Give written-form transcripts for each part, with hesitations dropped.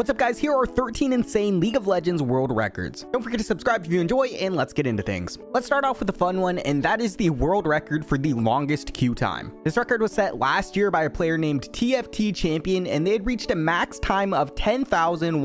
What's up, guys? Here are 13 insane League of Legends world records. Don't forget to subscribe if you enjoy, and let's get into things. Let's start off with a fun one, and that is the world record for the longest queue time. This record was set last year by a player named TFT Champion, and they had reached a max time of 10,107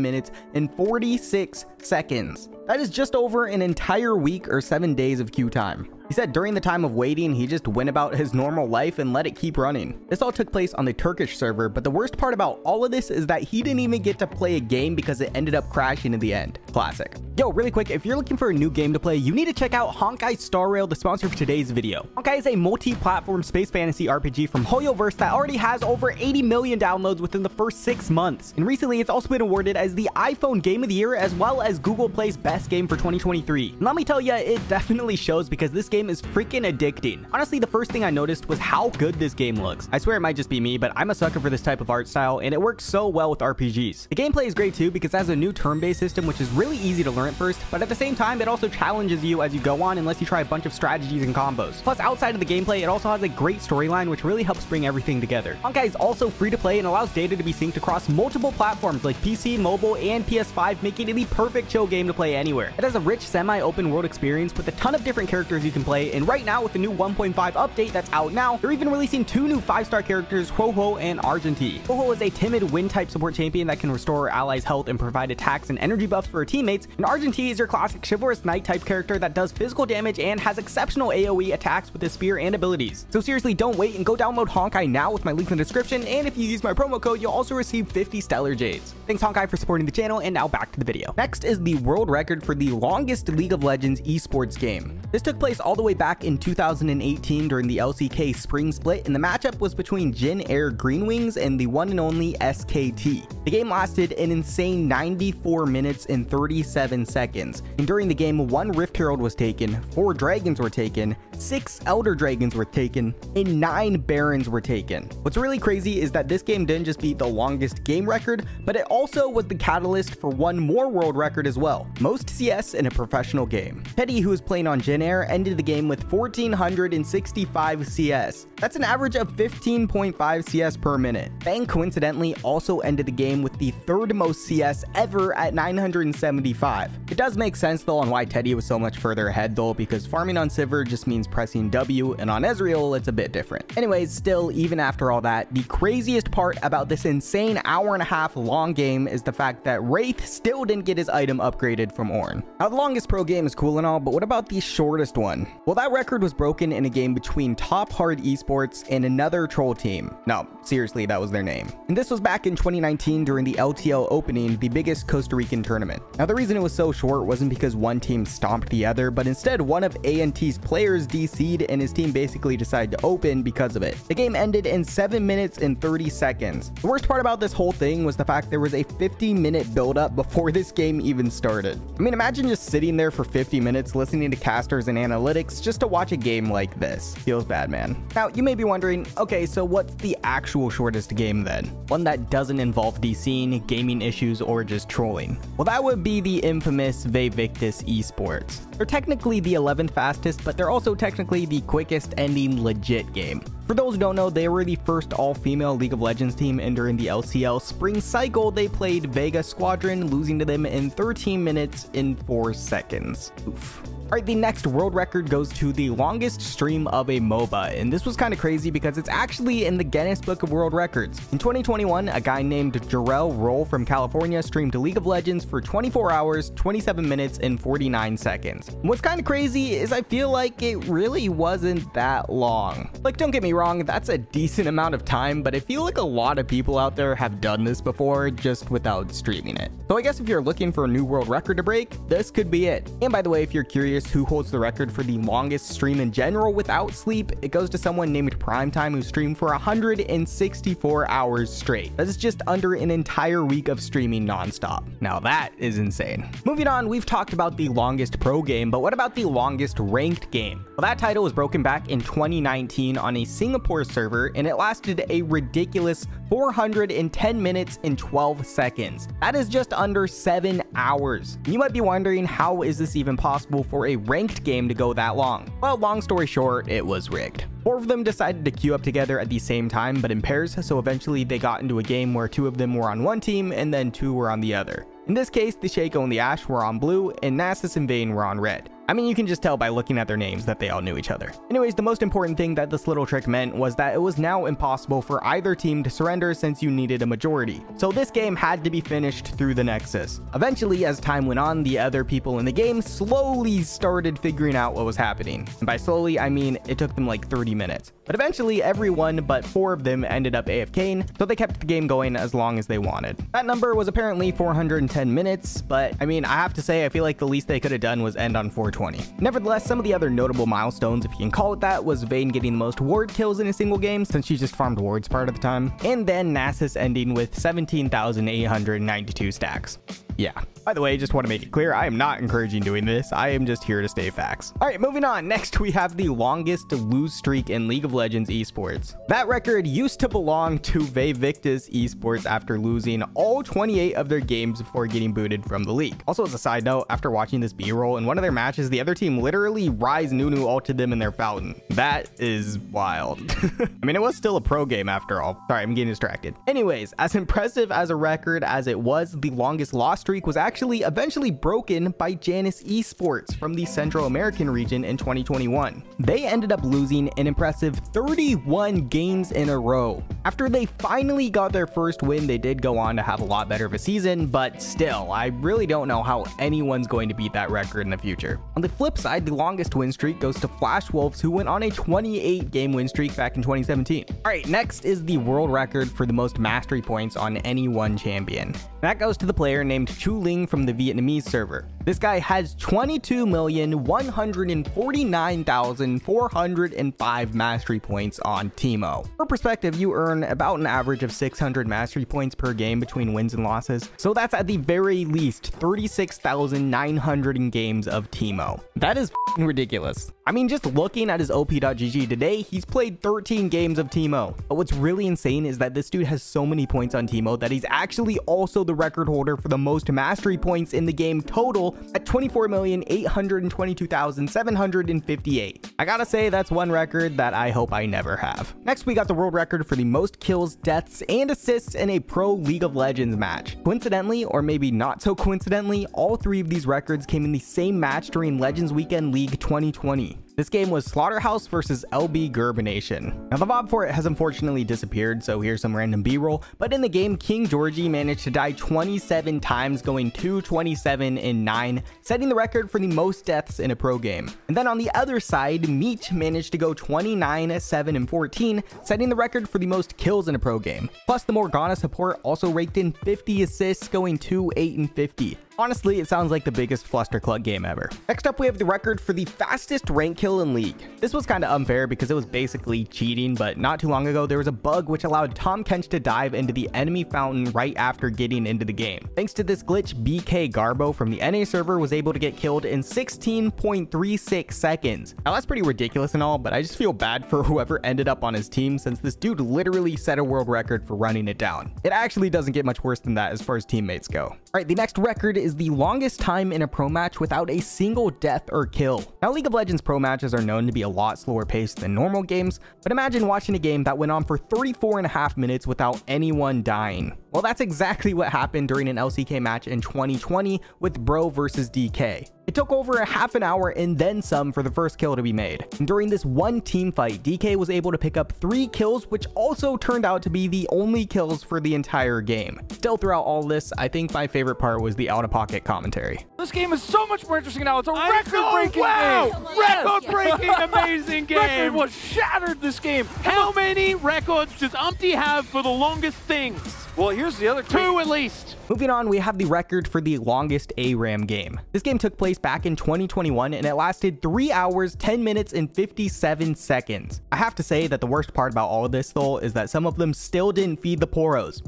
minutes and 46 seconds. That is just over an entire week or 7 days of queue time. He said during the time of waiting, he just went about his normal life and let it keep running. This all took place on the Turkish server, but the worst part about all of this is that he didn't even get to play a game because it ended up crashing in the end. Classic. Yo, really quick, if you're looking for a new game to play, you need to check out Honkai: Star Rail, the sponsor for today's video. Honkai is a multi-platform space fantasy RPG from HoYoverse that already has over 80 million downloads within the first 6 months. And recently, it's also been awarded as the iPhone Game of the Year, as well as Google Play's Best Game for 2023. And let me tell you, it definitely shows because this game is freaking addicting. Honestly, the first thing I noticed was how good this game looks. I swear it might just be me, but I'm a sucker for this type of art style, and it works so well with RPGs. The gameplay is great too because it has a new turn-based system, which is really easy to learn at first, but at the same time, it also challenges you as you go on unless you try a bunch of strategies and combos. Plus, outside of the gameplay, it also has a great storyline, which really helps bring everything together. Honkai is also free to play and allows data to be synced across multiple platforms like PC, mobile, and PS5, making it the perfect chill game to play anywhere. It has a rich semi-open world experience with a ton of different characters you can play, and right now with the new 1.5 update that's out now, they're even releasing two new 5-star characters, Huo Huo and Argenti. Huo Huo is a timid wind type support champion that can restore allies' health and provide attacks and energy buffs for her teammates, and Argenti is your classic chivalrous knight type character that does physical damage and has exceptional AoE attacks with his spear and abilities. So seriously, don't wait and go download Honkai now with my link in the description, and if you use my promo code, you'll also receive 50 stellar jades. Thanks Honkai for supporting the channel, and now back to the video. Next is the world record for the longest League of Legends esports game. This took place all the way back in 2018 during the LCK spring split, and the matchup was between Jin Air Green Wings and the one and only SKT. The game lasted an insane 94 minutes and 37 seconds, and during the game, one Rift Herald was taken, 4 Dragons were taken, 6 Elder Dragons were taken, and 9 Barons were taken. What's really crazy is that this game didn't just beat the longest game record, but it also was the catalyst for one more world record as well, most CS in a professional game. Teddy, who was playing on Jin Air, ended the game with 1,465 CS. That's an average of 15.5 CS per minute. Bang coincidentally also ended the game with the third most CS ever at 975. It does make sense though on why Teddy was so much further ahead though, because farming on Sivir just means pressing W, and on Ezreal it's a bit different. Anyways, still, even after all that, the craziest part about this insane hour and a half long game is the fact that Wraith still didn't get his item upgraded from Ornn. Now the longest pro game is cool and all, but what about the shortest one? Well, that record was broken in a game between Top Hard Esports and another troll team. No, seriously, that was their name. And this was back in 2019 during the LTL opening, the biggest Costa Rican tournament. Now the reason it was so short wasn't because one team stomped the other, but instead one of ANT's players DC'd and his team basically decided to open because of it. The game ended in 7 minutes and 30 seconds. The worst part about this whole thing was the fact there was a 50-minute build-up before this game even started. I mean, imagine just sitting there for 50 minutes listening to casters and analytics just to watch a game like this. Feels bad, man. Now, you may be wondering, okay, so what's the actual shortest game then? One that doesn't involve DCing, gaming issues, or just trolling. Well, that would be the infamous Vaivictus Esports. They're technically the 11th fastest, but they're also technically the quickest ending legit game. For those who don't know, they were the first all-female League of Legends team, and during the LCL spring cycle, they played Vega Squadron, losing to them in 13 minutes and 4 seconds. Oof. Alright, the next world record goes to the longest stream of a MOBA, and this was kind of crazy because it's actually in the Guinness Book of World Records. In 2021, a guy named Jarrell Roll from California streamed League of Legends for 24 hours, 27 minutes, and 49 seconds. And what's kind of crazy is I feel like it really wasn't that long. Like, don't get me wrong, that's a decent amount of time, but I feel like a lot of people out there have done this before, just without streaming it. So I guess if you're looking for a new world record to break, this could be it. And by the way, if you're curious who holds the record for the longest stream in general without sleep, it goes to someone named Primetime, who streamed for 164 hours straight. That is just under an entire week of streaming nonstop. Now that is insane. Moving on, we've talked about the longest pro game, but what about the longest ranked game? Well, that title was broken back in 2019 on a Singapore server, and it lasted a ridiculous 410 minutes and 12 seconds. That is just under 7 hours. You might be wondering, how is this even possible for a ranked game to go that long? Well, long story short, it was rigged. Four of them decided to queue up together at the same time but in pairs, so eventually they got into a game where two of them were on one team and then two were on the other. In this case, the Shaco and the Ashe were on blue, and Nasus and Vayne were on red. I mean, you can just tell by looking at their names that they all knew each other. Anyways, the most important thing that this little trick meant was that it was now impossible for either team to surrender since you needed a majority. So this game had to be finished through the Nexus. Eventually, as time went on, the other people in the game slowly started figuring out what was happening. And by slowly, I mean it took them like 30 minutes. But eventually, everyone but four of them ended up AFKing, so they kept the game going as long as they wanted. That number was apparently 410 minutes, but I mean, I have to say, I feel like the least they could have done was end on 420. Nevertheless, some of the other notable milestones, if you can call it that, was Vayne getting the most ward kills in a single game, since she just farmed wards part of the time, and then Nasus ending with 17,892 stacks. Yeah. By the way, just want to make it clear, I am not encouraging doing this. I am just here to state facts. All right, moving on. Next, we have the longest lose streak in League of Legends esports. That record used to belong to Vaivictus Esports after losing all 28 of their games before getting booted from the league. Also, as a side note, after watching this B-roll in one of their matches, the other team literally Rise Nunu ulted them in their fountain. That is wild. I mean, it was still a pro game after all. Sorry, I'm getting distracted. Anyways, as impressive as a record as it was, the longest loss streak was actually eventually broken by Janus Esports from the Central American region in 2021. They ended up losing an impressive 31 games in a row. After they finally got their first win, they did go on to have a lot better of a season, but still, I really don't know how anyone's going to beat that record in the future. On the flip side, the longest win streak goes to Flash Wolves, who went on a 28-game win streak back in 2017. All right, next is the world record for the most mastery points on any one champion. That goes to the player named Chu Ling from the Vietnamese server. This guy has 22,149,405 mastery points on Teemo. For perspective, you earn about an average of 600 mastery points per game between wins and losses, so that's at the very least 36,900 games of Teemo. That is f***ing ridiculous. I mean, just looking at his op.gg today, he's played 13 games of Teemo. But what's really insane is that this dude has so many points on Teemo that he's actually also the record holder for the most mastery points in the game total at 24,822,758. I gotta say, that's one record that I hope I never have. Next, we got the world record for the most kills, deaths, and assists in a pro League of Legends match. Coincidentally, or maybe not so coincidentally, all three of these records came in the same match during Legends Weekend League 2020. This game was Slaughterhouse versus LB Germination. Now the VOD for it has unfortunately disappeared, so here's some random B-roll, but in the game, King Georgie managed to die 27 times, going 2-27-9, setting the record for the most deaths in a pro game. And then on the other side, Meech managed to go 29-7-14, setting the record for the most kills in a pro game. Plus the Morgana support also raked in 50 assists, going 2-8-50. Honestly, it sounds like the biggest Flusterclug game ever. Next up, we have the record for the fastest rank kill in League. This was kind of unfair because it was basically cheating, but not too long ago, there was a bug which allowed Tom Kench to dive into the enemy fountain right after getting into the game. Thanks to this glitch, BK Garbo from the NA server was able to get killed in 16.36 seconds. Now, that's pretty ridiculous and all, but I just feel bad for whoever ended up on his team since this dude literally set a world record for running it down. It actually doesn't get much worse than that as far as teammates go. All right, the next record is the longest time in a pro match without a single death or kill. Now, League of Legends pro matches are known to be a lot slower paced than normal games, but imagine watching a game that went on for 34.5 minutes without anyone dying. Well, that's exactly what happened during an LCK match in 2020 with Bro versus DK. It took over a half an hour and then some for the first kill to be made. And during this one team fight, DK was able to pick up 3 kills, which also turned out to be the only kills for the entire game. Still, throughout all this, I think my favorite part was the out-of-pocket commentary. This game is so much more interesting now. It's a record-breaking game. Record-breaking, amazing game. Record was shattered this game. How many records does Umpty have for the longest things? Well, here's the other two at least. Moving on, we have the record for the longest ARAM game. This game took place back in 2021 and it lasted 3 hours, 10 minutes, and 57 seconds. I have to say that the worst part about all of this though is that some of them still didn't feed the poros.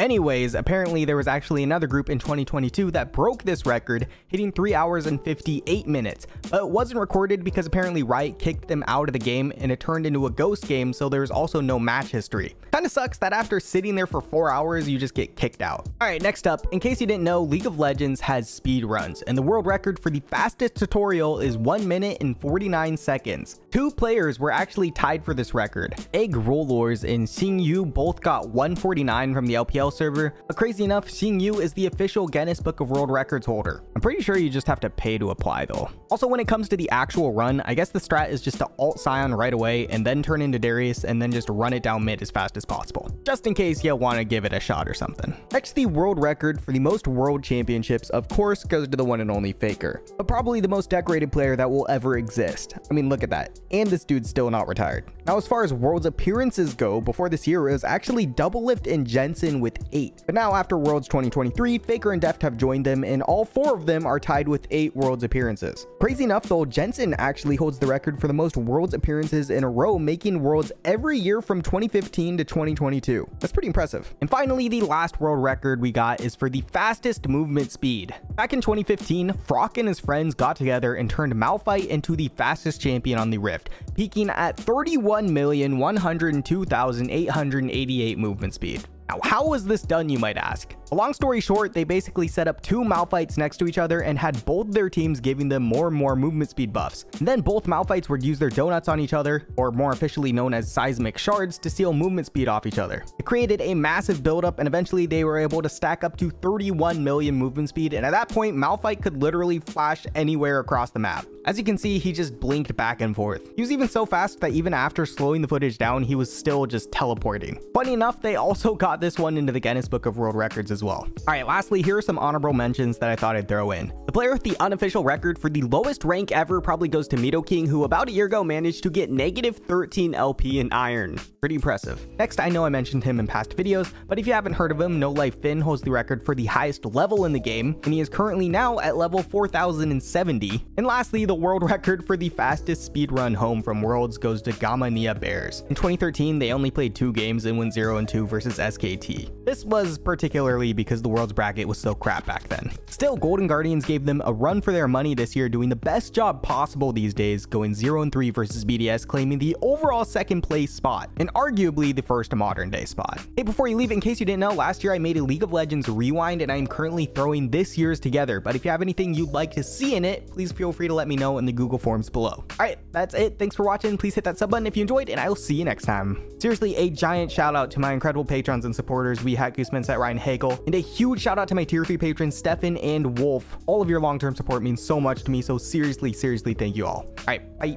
Anyways, apparently there was actually another group in 2022 that broke this record, hitting 3 hours and 58 minutes, but it wasn't recorded because apparently Riot kicked them out of the game and it turned into a ghost game, so there's also no match history. Kind of sucks that after sitting there for 4 hours, you just get kicked out. All right, next up, in case you didn't know, League of Legends has speed runs, and the world record for the fastest tutorial is 1 minute and 49 seconds. Two players were actually tied for this record. Egg Rollers and Xingyu both got 149 from the LPL server, but crazy enough, Xingyu is the official Guinness Book of World Records holder. I'm pretty sure you just have to pay to apply though. Also, when it comes to the actual run, I guess the strat is just to alt Scion right away and then turn into Darius and then just run it down mid as fast as possible, just in case you want to give it a shot or something. Next, the world record for the most world championships, of course, goes to the one and only Faker, but probably the most decorated player that will ever exist. I mean, look at that. And this dude's still not retired. Now, as far as world's appearances go, before this year, it was actually Double Lift and Jensen with 8. But now after Worlds 2023, Faker and Deft have joined them, and all 4 of them are tied with 8 world's appearances. Crazy enough though, Jensen actually holds the record for the most world's appearances in a row, making worlds every year from 2015 to 2022. That's pretty impressive. And finally, the last world record we got is for the fastest movement speed. Back in 2015, Frock and his friends got together and turned Malphite into the fastest champion on the Rift, peaking at 31,102,888 movement speed. Now, how was this done, you might ask? Well, long story short, they basically set up 2 Malphites next to each other and had both their teams giving them more and more movement speed buffs. And then both Malphites would use their donuts on each other, or more officially known as seismic shards, to steal movement speed off each other. It created a massive buildup, and eventually they were able to stack up to 31 million movement speed, and at that point, Malphite could literally flash anywhere across the map. As you can see, he just blinked back and forth. He was even so fast that even after slowing the footage down, he was still just teleporting. Funny enough, they also got this one into the Guinness Book of World Records as well. All right, lastly, here are some honorable mentions that I thought I'd throw in. The player with the unofficial record for the lowest rank ever probably goes to Mido King, who about a year ago managed to get -13 LP in Iron. Pretty impressive. Next, I know I mentioned him in past videos, but if you haven't heard of him, No Life Finn holds the record for the highest level in the game, and he is currently now at level 4070. And lastly, the world record for the fastest speedrun home from Worlds goes to Gamma Nia Bears. In 2013, they only played 2 games and went 0-2 versus SKT. This was particularly because the Worlds bracket was so crap back then. Still, Golden Guardians gave them a run for their money this year, doing the best job possible these days, going 0-3 versus BDS, claiming the overall 2nd place spot, and arguably the first modern day spot. Hey, before you leave, in case you didn't know, last year I made a League of Legends rewind, and I am currently throwing this year's together, but if you have anything you'd like to see in it, please feel free to let me know in the Google Forms below. Alright, that's it. Thanks for watching. Please hit that sub button if you enjoyed, and I will see you next time. Seriously, a giant shout out to my incredible patrons and supporters, Wehat, Gooseman, Set, Ryan, Hagel, and a huge shout out to my tier 3 patrons, Stefan and Wolf. All of your long-term support means so much to me, so seriously, seriously, thank you all. Alright, bye.